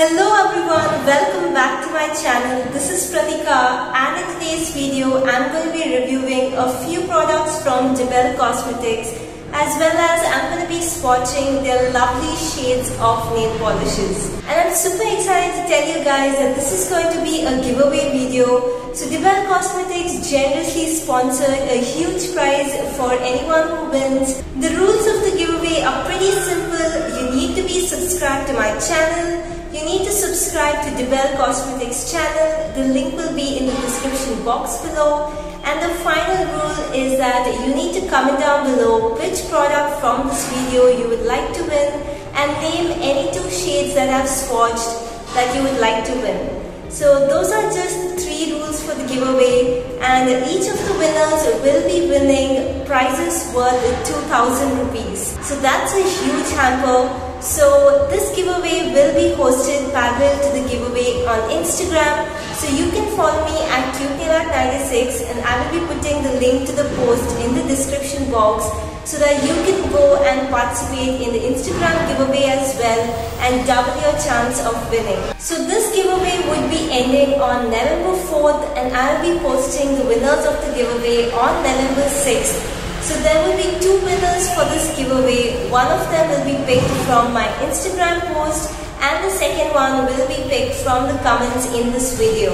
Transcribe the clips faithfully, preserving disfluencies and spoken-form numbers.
Hello everyone, welcome back to my channel. This is Pratika and in today's video I'm going to be reviewing a few products from Debelle Cosmetics, as well as I'm going to be swatching their lovely shades of nail polishes. And I'm super excited to tell you guys that this is going to be a giveaway video. So Debelle Cosmetics generously sponsored a huge prize for anyone who wins. The rules of the giveaway are pretty simple. You need to be subscribed to my channel. You need to subscribe to Debelle Cosmetics channel. The link will be in the description box below. And the final rule is that you need to comment down below which product from this video you would like to win and name any two shades that I've swatched that you would like to win. So those are just the three rules for the giveaway, and each of the winners will be winning prizes worth two thousand rupees. So that's a huge hamper. So this giveaway will be hosted parallel to the giveaway on Instagram. So you can follow me at cutenailart ninety-six, and I will be putting the link to the post in the description box so that you can go and participate in the Instagram giveaway as well and double your chance of winning. So this giveaway would be ending on November fourth, and I will be posting the winners of the giveaway on November sixth. So there will be two winners for this giveaway. One of them will be picked from my Instagram post and the second one will be picked from the comments in this video.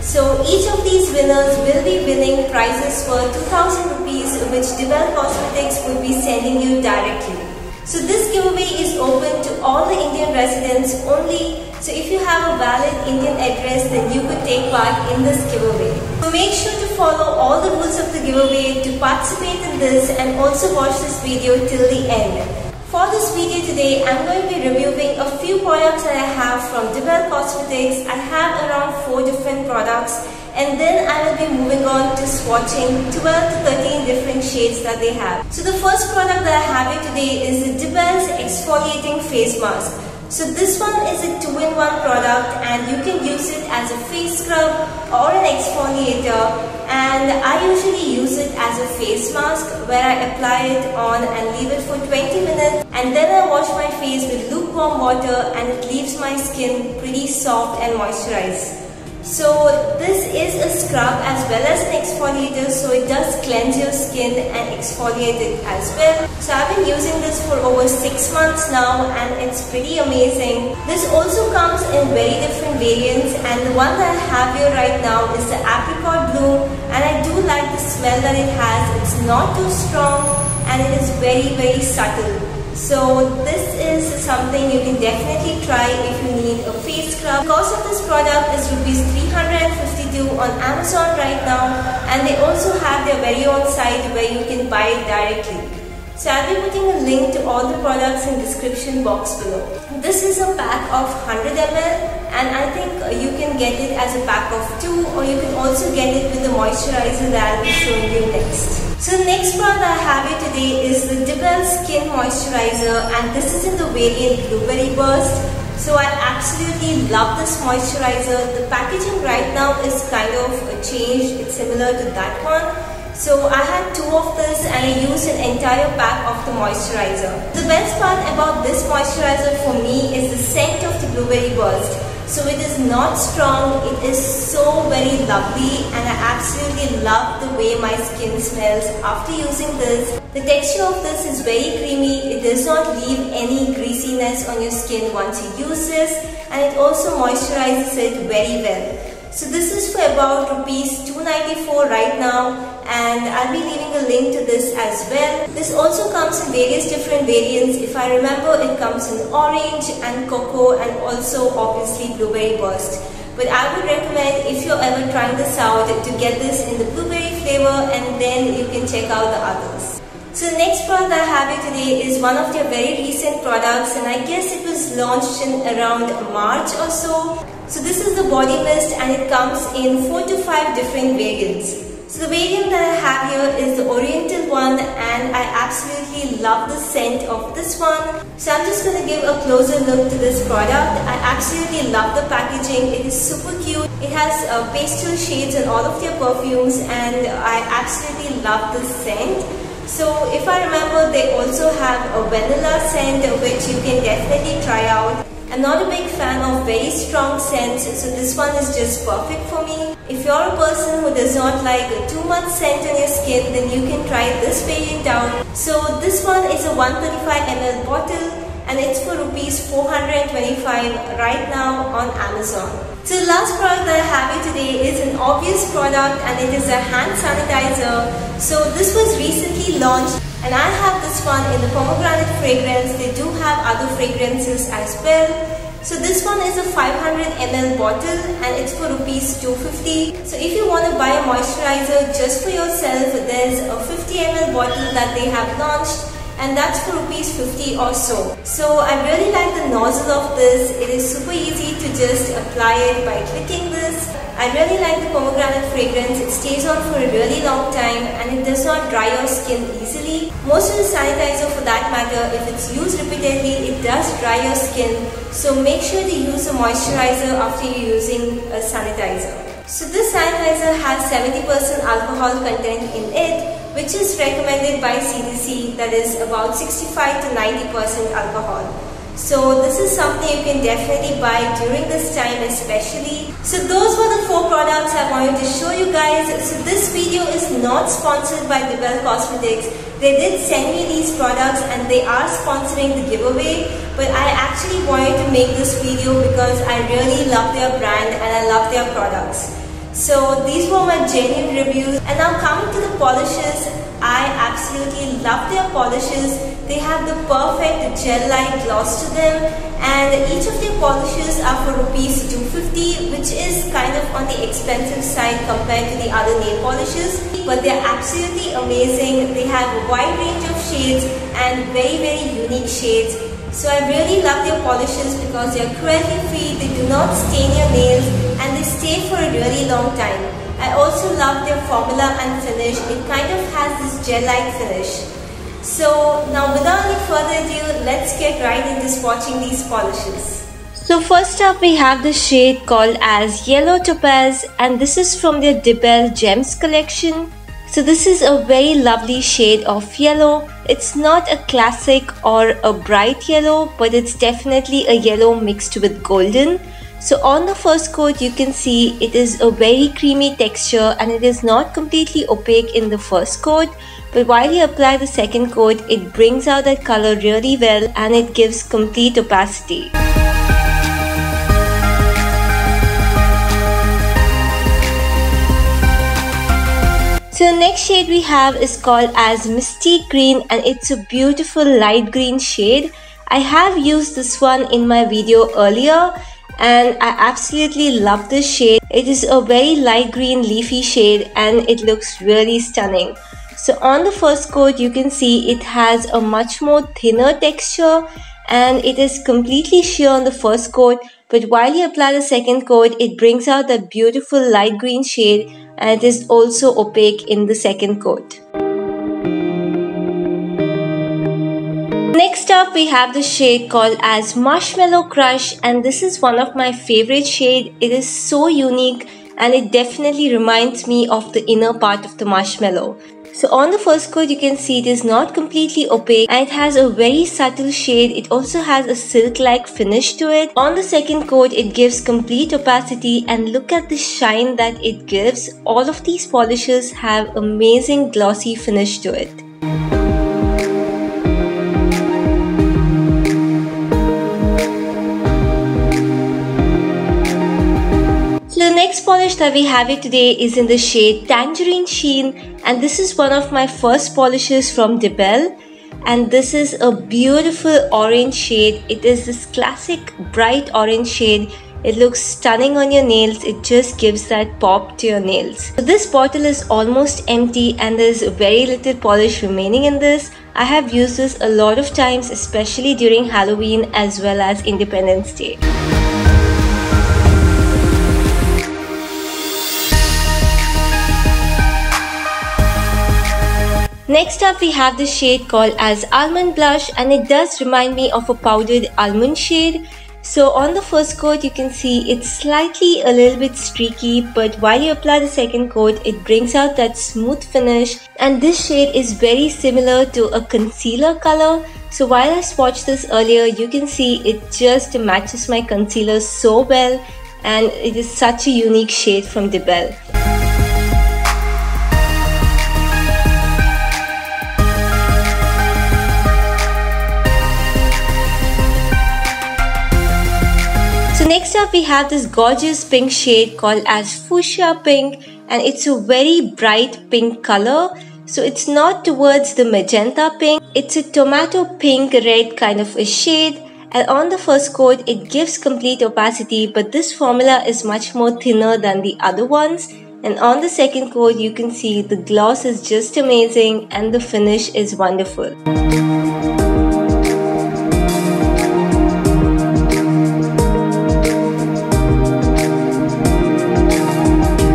So each of these winners will be winning prizes for two thousand rupees, which Debelle Cosmetics will be sending you directly. So this giveaway is open to all the Indian residents only. So if you have a valid Indian address, then you could take part in this giveaway. So make sure to follow all the rules of the giveaway to participate in this, and also watch this video till the end. For this video today, I'm going to be reviewing a few products that I have from Debelle Cosmetics. I have around four different products, and then I will be moving on to swatching twelve to thirteen different shades that they have. So the first product that I have here today is the Debelle's Exfoliating Face Mask. So this one is a two in one product, and you can use it as a face scrub or an exfoliator, and I usually use it as a face mask where I apply it on and leave it for twenty minutes, and then I wash my face with lukewarm water and it leaves my skin pretty soft and moisturized. So this is a scrub as well as an exfoliator, so it does cleanse your skin and exfoliate it as well. So I've been using this for over six months now and it's pretty amazing. This also comes in very different variants, and the one that I have here right now is the apricot blue, and I do like the smell that it has. It's not too strong and it is very very subtle. So this is something you can definitely try if you need a face scrub. The cost of this product is rupees three hundred fifty-two on Amazon right now, and they also have their very own site where you can buy it directly. So I'll be putting a link to all the products in the description box below. This is a pack of one hundred milliliters, and I think you can get it as a pack of two, or you can also get it with the moisturizer that I'll be showing you next. So the next product I have here today is the Debelle Skin Moisturizer, and this is in the variant Blueberry Burst. So I absolutely love this moisturizer. The packaging right now is kind of changed, it's similar to that one. So I had two of this and I used an entire pack of the moisturizer. The best part about this moisturizer for me is the scent of the Blueberry Burst. So it is not strong, it is so very lovely, and I absolutely love the way my skin smells after using this. The texture of this is very creamy, it does not leave any greasiness on your skin once you use this, and it also moisturizes it very well. So this is for about rupees two ninety-four right now, and I'll be leaving a link to this as well. This also comes in various different variants. If I remember, it comes in orange and cocoa and also obviously Blueberry Burst. But I would recommend, if you're ever trying this out, to get this in the blueberry flavor, and then you can check out the others. So the next product I have here today is one of their very recent products, and I guess it was launched in around March or so. So this is the body mist, and it comes in four to five different variants. So the variant that I have here is the oriental one, and I absolutely love the scent of this one. So I'm just going to give a closer look to this product. I absolutely love the packaging, it is super cute. It has uh, pastel shades in all of their perfumes, and I absolutely love the scent. So if I remember, they also have a vanilla scent which you can definitely try out. I'm not a big fan of very strong scents, so this one is just perfect for me. If you're a person who does not like a too much scent on your skin, then you can try this variant down. So this one is a one hundred thirty-five milliliter bottle and it's for rupees four hundred twenty-five right now on Amazon. So the last product that I have here today is an obvious product and it is a hand sanitizer. So this was recently launched. And I have this one in the pomegranate fragrance. They do have other fragrances as well. So this one is a five hundred milliliter bottle and it's for rupees two fifty. So if you want to buy a moisturizer just for yourself, there's a fifty milliliter bottle that they have launched and that's for rupees fifty or so. So I really like the nozzle of this. It is super easy to just apply it by clicking this. I really like the pomegranate fragrance. It stays on for a really long time and it does not dry your skin easily. Most of the sanitizer for that matter, if it's used repeatedly, it does dry your skin. So make sure to use a moisturizer after you're using a sanitizer. So this sanitizer has seventy percent alcohol content in it, which is recommended by C D C, that is about sixty-five to ninety percent alcohol. So this is something you can definitely buy during this time especially. So those were the four products I wanted to show you guys. So this video is not sponsored by Debelle Cosmetics. They did send me these products and they are sponsoring the giveaway, but I actually wanted to make this video because I really love their brand and I love their products. So these were my genuine reviews. And now coming to the polishes, I absolutely love their polishes. They have the perfect gel-like gloss to them and each of their polishes are for rupees two fifty, which is kind of on the expensive side compared to the other nail polishes, but they are absolutely amazing. They have a wide range of shades and very very unique shades. So I really love their polishes because they are cruelty free, they do not stain your nails and they stay for a really long time. I also love their formula and finish. It kind of has this gel-like finish. So now without any further ado, let's get right into swatching these polishes. So first up we have the shade called as Yellow Topaz and this is from their Debelle Gems collection. So this is a very lovely shade of yellow. It's not a classic or a bright yellow, but it's definitely a yellow mixed with golden. So on the first coat you can see it is a very creamy texture and it is not completely opaque in the first coat, but while you apply the second coat it brings out that color really well and it gives complete opacity. So the next shade we have is called as Mystique Green and it's a beautiful light green shade. I have used this one in my video earlier and I absolutely love this shade. It is a very light green leafy shade and it looks really stunning. So on the first coat you can see it has a much more thinner texture and it is completely sheer on the first coat, but while you apply the second coat it brings out that beautiful light green shade and it is also opaque in the second coat. Next up we have the shade called as Marshmallow Crush and this is one of my favorite shade. It is so unique and it definitely reminds me of the inner part of the marshmallow. So on the first coat you can see it is not completely opaque and it has a very subtle shade. It also has a silk-like finish to it. On the second coat it gives complete opacity and look at the shine that it gives. All of these polishes have amazing glossy finish to it. Next polish that we have here today is in the shade Tangerine Sheen and this is one of my first polishes from Debelle and this is a beautiful orange shade. It is this classic bright orange shade. It looks stunning on your nails. It just gives that pop to your nails. So this bottle is almost empty and there's very little polish remaining in this. I have used this a lot of times, especially during Halloween as well as Independence Day. Next up we have the shade called as Almond Blush and it does remind me of a powdered almond shade So on the first coat you can see it's slightly a little bit streaky, but while you apply the second coat it brings out that smooth finish, and this shade is very similar to a concealer color. So while I swatched this earlier, you can see it just matches my concealer so well, and it is such a unique shade from Debelle. So next up we have this gorgeous pink shade called as Fuchsia Pink, and it's a very bright pink color. So it's not towards the magenta pink, it's a tomato pink red kind of a shade, and on the first coat it gives complete opacity, but this formula is much more thinner than the other ones, and on the second coat you can see the gloss is just amazing and the finish is wonderful.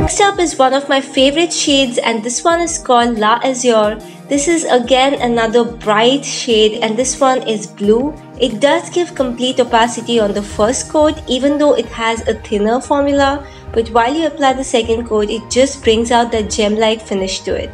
Next up is one of my favorite shades, and this one is called La Azure. This is again another bright shade, and this one is blue. It does give complete opacity on the first coat even though it has a thinner formula, but while you apply the second coat it just brings out that gem-like finish to it.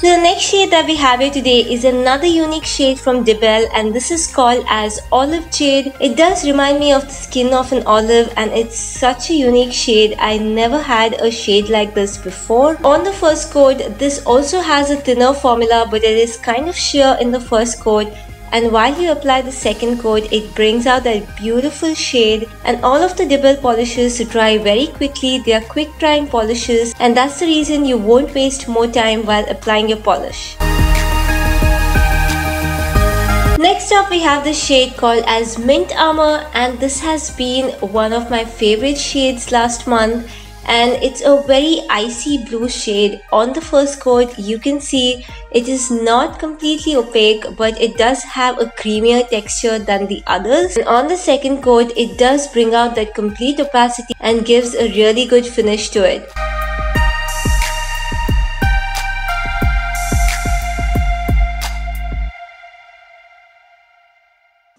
So the next shade that we have here today is another unique shade from Debelle, and this is called as Olive Jade. It does remind me of the skin of an olive, and it's such a unique shade. I never had a shade like this before. On the first coat, this also has a thinner formula, but it is kind of sheer in the first coat, and while you apply the second coat it brings out that beautiful shade, and all of the Debelle polishes dry very quickly. They are quick drying polishes, and that's the reason you won't waste more time while applying your polish. Next up we have the shade called as Mint Armour, and this has been one of my favorite shades last month, and it's a very icy blue shade. On the first coat you can see it is not completely opaque, but it does have a creamier texture than the others, and on the second coat it does bring out that complete opacity and gives a really good finish to it.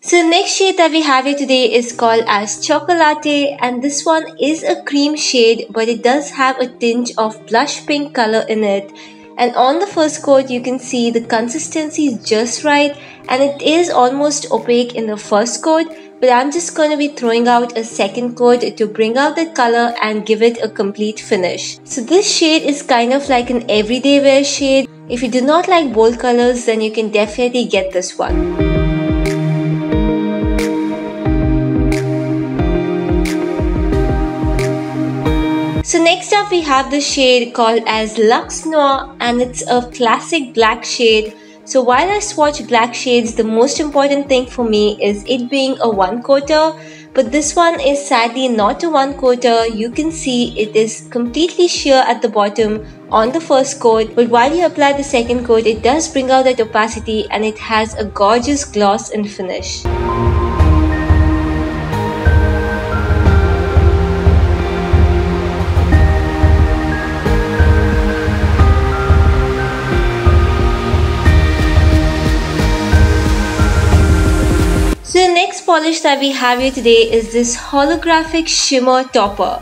So the next shade that we have here today is called as Chocolate, and this one is a cream shade, but it does have a tinge of blush pink color in it, and on the first coat you can see the consistency is just right, and it is almost opaque in the first coat, but I'm just going to be throwing out a second coat to bring out the color and give it a complete finish. So this shade is kind of like an everyday wear shade. If you do not like bold colors, then you can definitely get this one. So next up we have the shade called as Luxe Noir, and it's a classic black shade. So while I swatch black shades, the most important thing for me is it being a one coater, but this one is sadly not a one coater. You can see it is completely sheer at the bottom on the first coat, but while you apply the second coat it does bring out that opacity, and it has a gorgeous gloss and finish. So the next polish that we have here today is this holographic shimmer topper.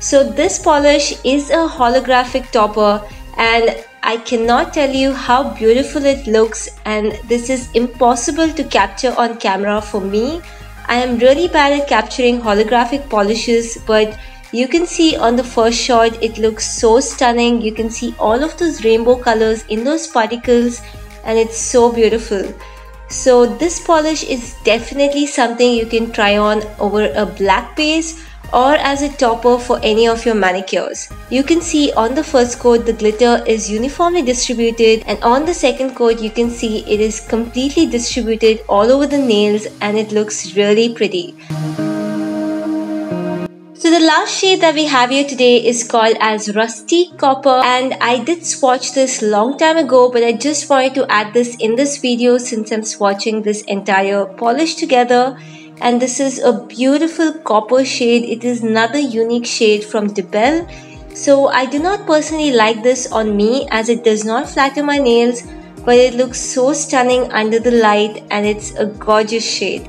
So this polish is a holographic topper, and I cannot tell you how beautiful it looks, and this is impossible to capture on camera for me. I am really bad at capturing holographic polishes, but you can see on the first shot it looks so stunning. You can see all of those rainbow colors in those particles, and it's so beautiful. So this polish is definitely something you can try on over a black base or as a topper for any of your manicures. You can see on the first coat the glitter is uniformly distributed, and on the second coat you can see it is completely distributed all over the nails, and it looks really pretty. So the last shade that we have here today is called as Rustic Copper, and I did swatch this long time ago, but I just wanted to add this in this video since I'm swatching this entire polish together. and this is a beautiful copper shade. It is another unique shade from Debelle. So I do not personally like this on me as it does not flatter my nails, but it looks so stunning under the light and it's a gorgeous shade.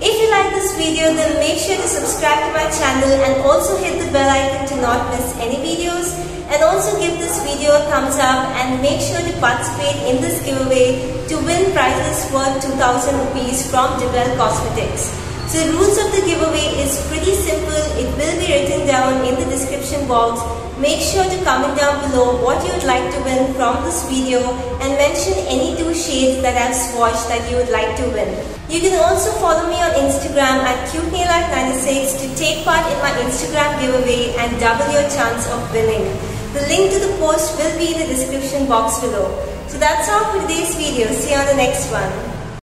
If you like this video, then make sure to subscribe to my channel and also hit the bell icon to not miss any videos. And also give this video a thumbs up and make sure to participate in this giveaway to win prizes worth two thousand rupees from Debelle Cosmetics. So the rules of the giveaway is pretty simple. It will be written down in the description box. Make sure to comment down below what you would like to win from this video and mention any two shades that I've swatched that you would like to win. You can also follow me on Instagram at cutenailart ninety-six to take part in my Instagram giveaway and double your chance of winning. The link to the post will be in the description box below. So that's all for today's video. See you on the next one.